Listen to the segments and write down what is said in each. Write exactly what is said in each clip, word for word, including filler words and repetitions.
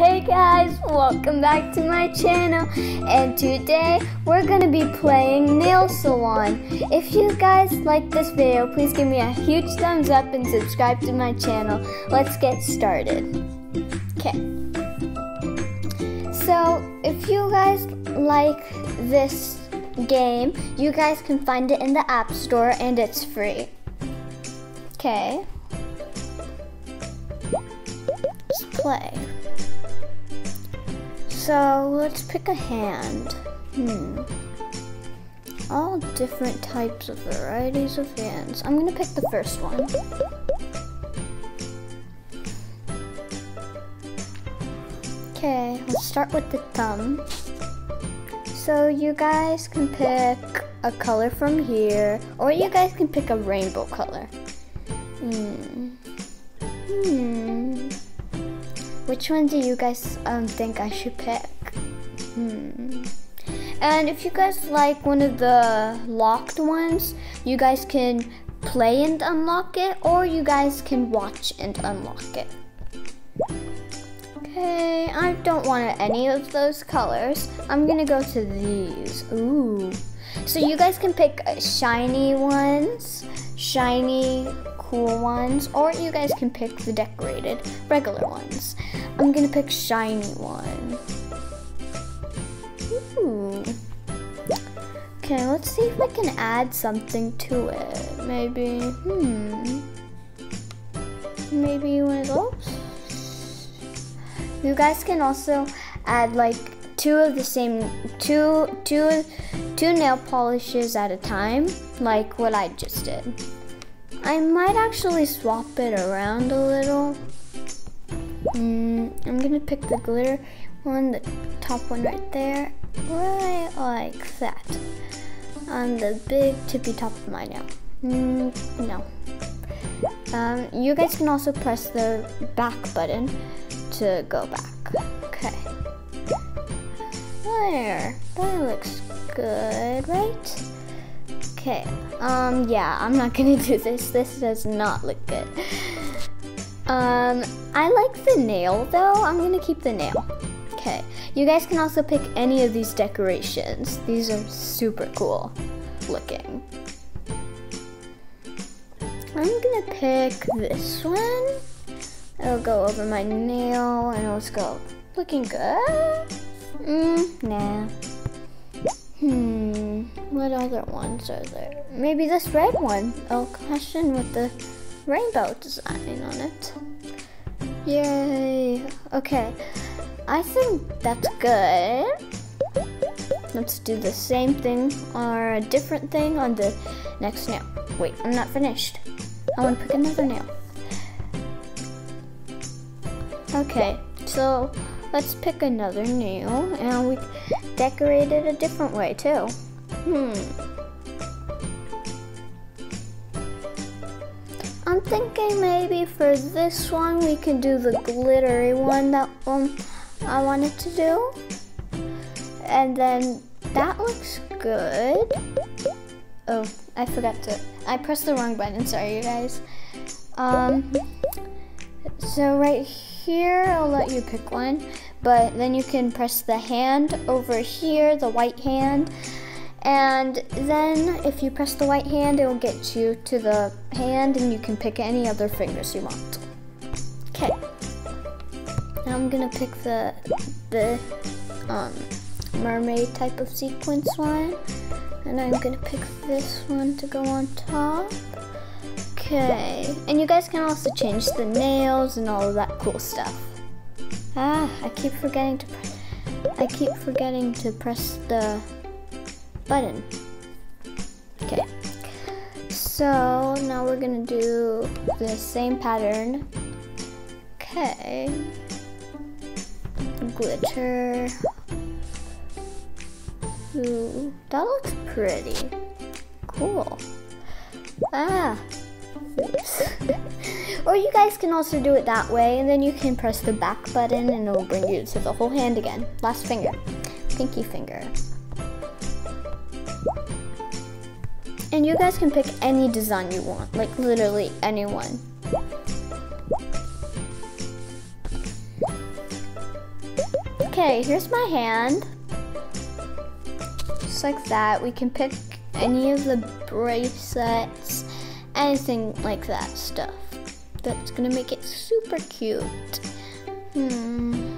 Hey guys, welcome back to my channel, and today we're gonna be playing Nail Salon. If you guys like this video, please give me a huge thumbs up and subscribe to my channel. Let's get started. Okay, so if you guys like this game, you guys can find it in the App Store and it's free. Okay, let's play. So let's pick a hand. Hmm. All different types of varieties of hands. I'm gonna pick the first one. Okay, let's start with the thumb. So you guys can pick a color from here, or you guys can pick a rainbow color. Hmm. Hmm. Which one do you guys um, think I should pick? Hmm. And if you guys like one of the locked ones, you guys can play and unlock it, or you guys can watch and unlock it. Okay, I don't want any of those colors. I'm gonna go to these. Ooh. So you guys can pick shiny ones, shiny cool ones, or you guys can pick the decorated regular ones. I'm gonna pick shiny one. Ooh. Okay, let's see if I can add something to it. Maybe, hmm. Maybe one of those? You guys can also add like two of the same, two, two, two nail polishes at a time, like what I just did. I might actually swap it around a little. Mm, I'm gonna pick the glitter one, the top one right there, right like that, on the big tippy top of my nail. Mm, no. Um, you guys can also press the back button to go back. Okay. There. That looks good, right? Okay, um, yeah, I'm not gonna do this. This does not look good. Um, I like the nail though. I'm gonna keep the nail. Okay, you guys can also pick any of these decorations. These are super cool looking. I'm gonna pick this one. It'll go over my nail and it'll go looking good. Mm, nah. Hmm, what other ones are there? Maybe this red one. Oh, cushion with the rainbow design on it. Yay. Okay, I think that's good. Let's do the same thing or a different thing on the next nail. Wait, I'm not finished. I want to pick another nail. Okay, so let's pick another nail, and we decorate it a different way too. Hmm. I'm thinking maybe for this one we can do the glittery one that um I wanted to do, and then that looks good. Oh, I forgot to. I pressed the wrong button. Sorry, you guys. Um. So right here. Here, I'll let you pick one, but then you can press the hand over here, the white hand, and then if you press the white hand, it will get you to the hand, and you can pick any other fingers you want. Okay, now I'm gonna pick the the um, mermaid type of sequence one, and I'm gonna pick this one to go on top. Okay, and you guys can also change the nails and all of that cool stuff. Ah, I keep forgetting to press, I keep forgetting to press the button. Okay, so now we're gonna do the same pattern. Okay, glitter. Ooh, that looks pretty. Cool. Ah. Or you guys can also do it that way, and then you can press the back button and it'll bring you to the whole hand again. Last finger. Pinky finger. And you guys can pick any design you want, like literally any one. Okay, here's my hand. Just like that. We can pick any of the bracelets, anything like that stuff. That's gonna make it super cute. Hmm.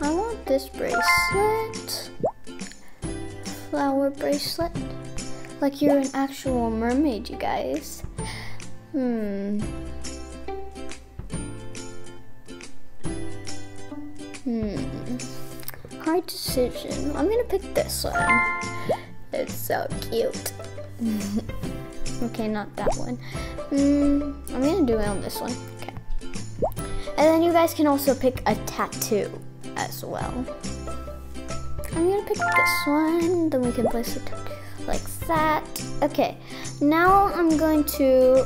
I want this bracelet. Flower bracelet. Like you're an actual mermaid, you guys. Hmm. Hmm. Hard decision. I'm gonna pick this one. It's so cute. Okay, not that one. Mm, I'm gonna do it on this one. Okay. And then you guys can also pick a tattoo as well. I'm gonna pick this one. Then we can place it like that. Okay. Now I'm going to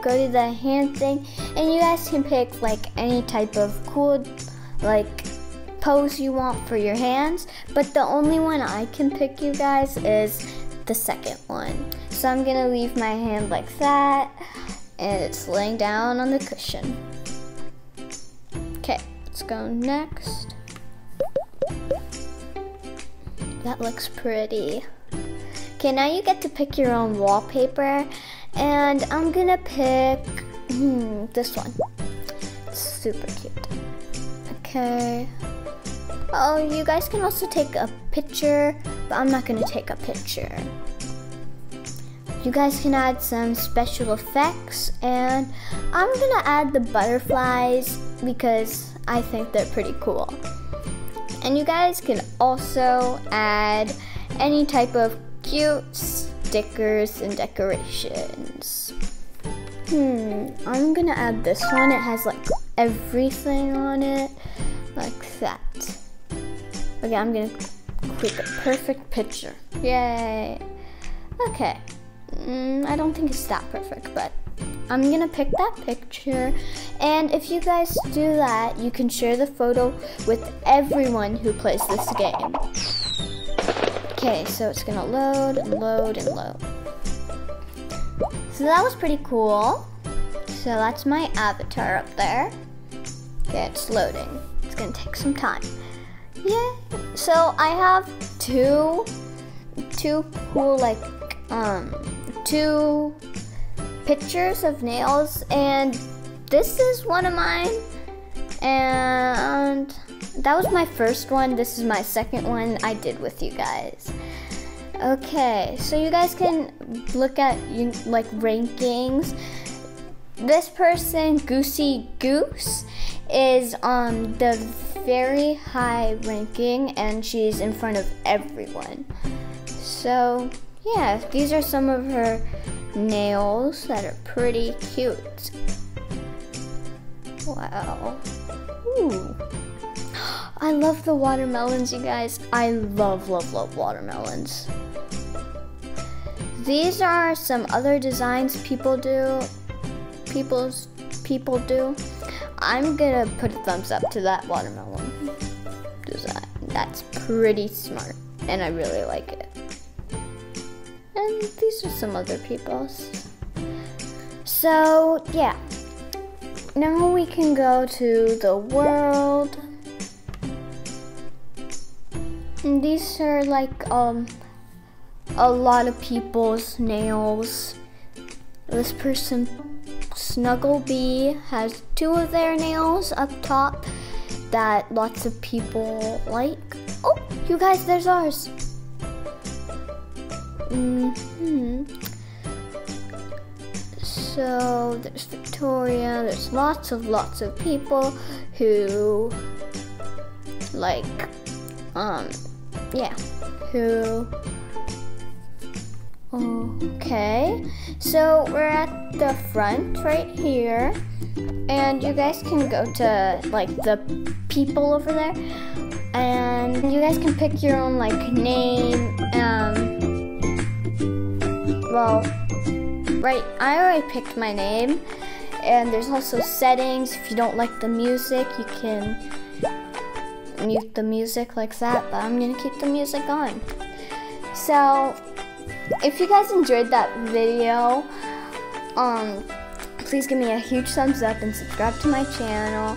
go to the hand thing, and you guys can pick like any type of cool, like pose you want for your hands. But the only one I can pick, you guys, is the second one. So I'm gonna leave my hand like that, and it's laying down on the cushion. Okay, let's go next. That looks pretty. Okay, now you get to pick your own wallpaper, and I'm gonna pick hmm, this one. It's super cute. Okay. Oh, you guys can also take a picture, but I'm not gonna take a picture. You guys can add some special effects, and I'm gonna add the butterflies because I think they're pretty cool. And you guys can also add any type of cute stickers and decorations. Hmm, I'm gonna add this one. It has like everything on it, like that. Okay, I'm gonna click a perfect picture. Yay! Okay. Mm, I don't think it's that perfect, but I'm gonna pick that picture, and if you guys do that, you can share the photo with everyone who plays this game. Okay, so it's gonna load and load and load. So that was pretty cool. So that's my avatar up there. Okay, it's loading. It's gonna take some time. Yay! So I have two, two cool like um. two pictures of nails, and this is one of mine, and that was my first one. This is my second one I did with you guys. Okay, so you guys can look at you, like rankings. This person, Goosey Goose, is on the very high ranking, and she's in front of everyone. So yeah, these are some of her nails that are pretty cute. Wow. Ooh. I love the watermelons, you guys. I love, love, love watermelons. These are some other designs people do. People's, people do. I'm gonna put a thumbs up to that watermelon design. That's pretty smart, and I really like it. And these are some other people's. So, yeah. Now we can go to the world. And these are like um a lot of people's nails. This person, Snugglebee, has two of their nails up top that lots of people like. Oh, you guys, there's ours. Mm-hmm. So there's Victoria, there's lots of lots of people who like um yeah who okay so we're at the front right here, and you guys can go to like the people over there, and you guys can pick your own like name. um Well, right, I already picked my name, and there's also settings. If you don't like the music, you can mute the music like that, but I'm gonna keep the music on. So, if you guys enjoyed that video, um, please give me a huge thumbs up and subscribe to my channel,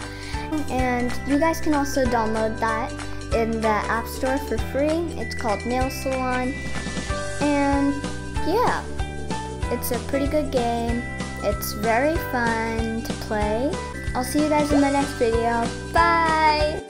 and And you guys can also download that in the App Store for free. It's called Nail Salon. And yeah, it's a pretty good game. It's very fun to play. I'll see you guys in my next video. Bye!